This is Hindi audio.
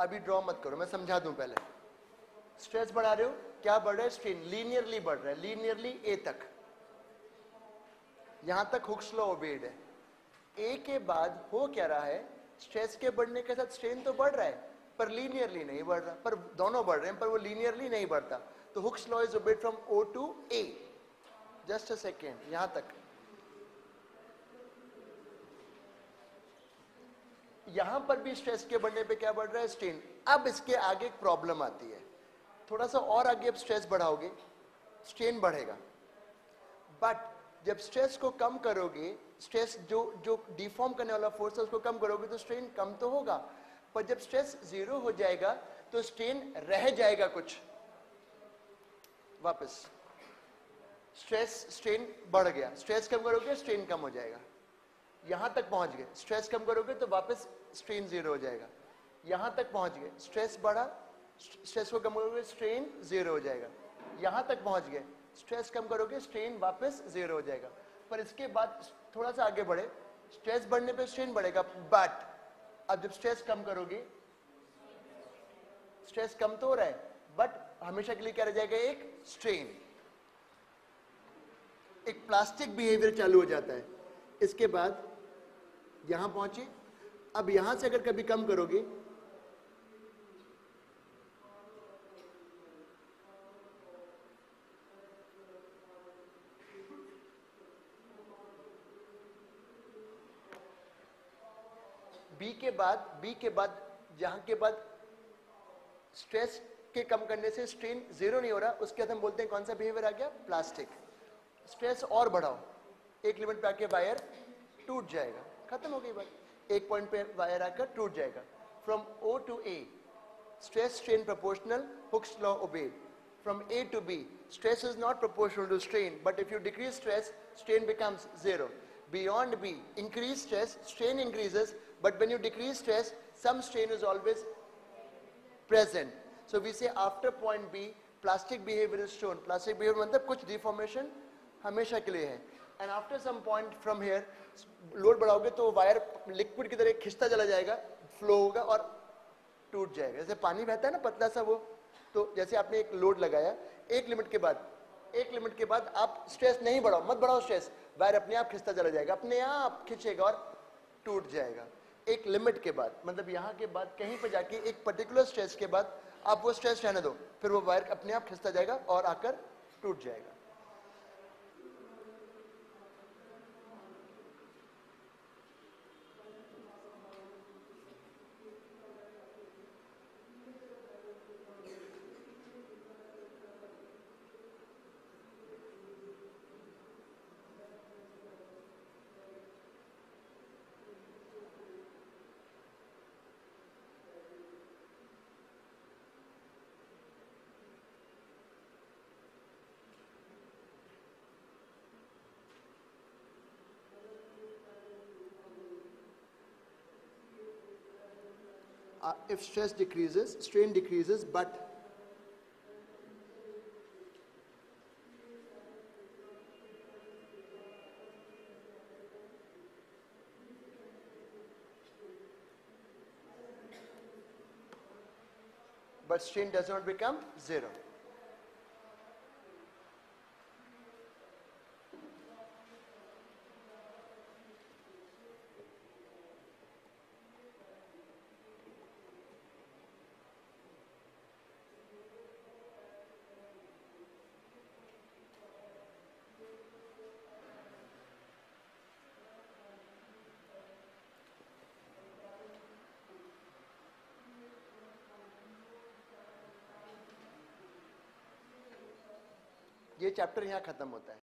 अभी ड्रॉ मत करो, मैं समझा दूं पहले। स्ट्रेस बढ़ा रहे हो, क्या बढ़ रहा है? स्ट्रेन। लीनियरली बढ़ रहा है, लीनियरली ए तक, यहां तक हुक्स लॉ ओबेड है। ए के बाद हो क्या रहा है? स्ट्रेस के बढ़ने के साथ स्ट्रेन तो बढ़ रहा है पर लीनियरली नहीं बढ़ रहा, पर दोनों बढ़ रहे हैं पर वो लीनियरली नहीं बढ़ता। तो Hooke's law is obeyed from O to A. Just a second, यहां तक, यहां पर भी स्ट्रेस के बढ़ने पे क्या बढ़ रहा है? स्ट्रेन। अब इसके आगे एक प्रॉब्लम आती है, थोड़ा सा और आगे आप स्ट्रेस बढ़ाओगे स्ट्रेन बढ़ेगा, बट जब स्ट्रेस को कम करोगे, स्ट्रेस जो डिफॉर्म करने वाला फोर्स है उसको कम करोगे तो स्ट्रेन कम तो होगा, पर जब स्ट्रेस जीरो हो जाएगा तो स्ट्रेन रह जाएगा कुछ। वापस स्ट्रेस स्ट्रेन बढ़ गया, स्ट्रेस कम करोगे स्ट्रेन कम हो जाएगा, यहां तक पहुंच गए, स्ट्रेस कम करोगे तो वापस स्ट्रेन जीरो हो जाएगा, यहां तक पहुंच गए, स्ट्रेस बढ़ा, स्ट्रेस को कम करोगे स्ट्रेन जीरो हो जाएगा, यहां तक पहुंच गए, स्ट्रेस कम करोगे स्ट्रेन वापस जीरो हो जाएगा। पर इसके बाद थोड़ा सा आगे बढ़े, स्ट्रेस बढ़ने पे स्ट्रेन बढ़ेगा, बट अब जब स्ट्रेस कम करोगे, स्ट्रेस कम तो हो रहा है बट हमेशा के लिए क्या रह जाएगा? एक स्ट्रेन। एक प्लास्टिक बिहेवियर चालू हो जाता है। इसके बाद यहां पहुंचे, अब यहां से अगर कभी कम करोगे, बी के बाद जहां के बाद स्ट्रेस के कम करने से स्ट्रेन जीरो नहीं हो रहा, उसके बाद हम बोलते हैं कौन सा बिहेवियर आ गया? प्लास्टिक। स्ट्रेस और बढ़ाओ, एक लिमिट पे आके वायर टूट जाएगा, खत्म हो गई बात। एक पॉइंट पे वायर आकर टूट जाएगा। From O to A, stress strain proportional, Hooke's law obeyed. From A to B, stress is not proportional to strain, but if you decrease stress, strain becomes zero. Beyond B, increase stress, strain increases, but when you decrease stress, some strain is always present. So we say after point B, plastic behavior is shown. Plastic behavior मतलब कुछ deformation हमेशा के लिए है. And after some point from here, load बढ़ाओगे तो wire liquid की तरह खिंचता चला जाएगा, flow होगा और टूट जाएगा। जैसे पानी बहता है ना पतला सा वो, तो जैसे आपने एक load लगाया, एक लिमिट के बाद आप स्ट्रेस नहीं बढ़ाओ, मत बढ़ाओ स्ट्रेस, वायर अपने आप खिंचता चला जाएगा, अपने आप खिंचेगा और टूट जाएगा। एक लिमिट के बाद मतलब यहाँ के बाद कहीं पर जाके एक पर्टिकुलर स्ट्रेस के बाद आप वो स्ट्रेस रहने दो, फिर वो वायर अपने आप खिंचता जाएगा और आकर टूट जाएगा। If stress decreases, strain decreases, but strain does not become zero. ये चैप्टर यहाँ खत्म होता है।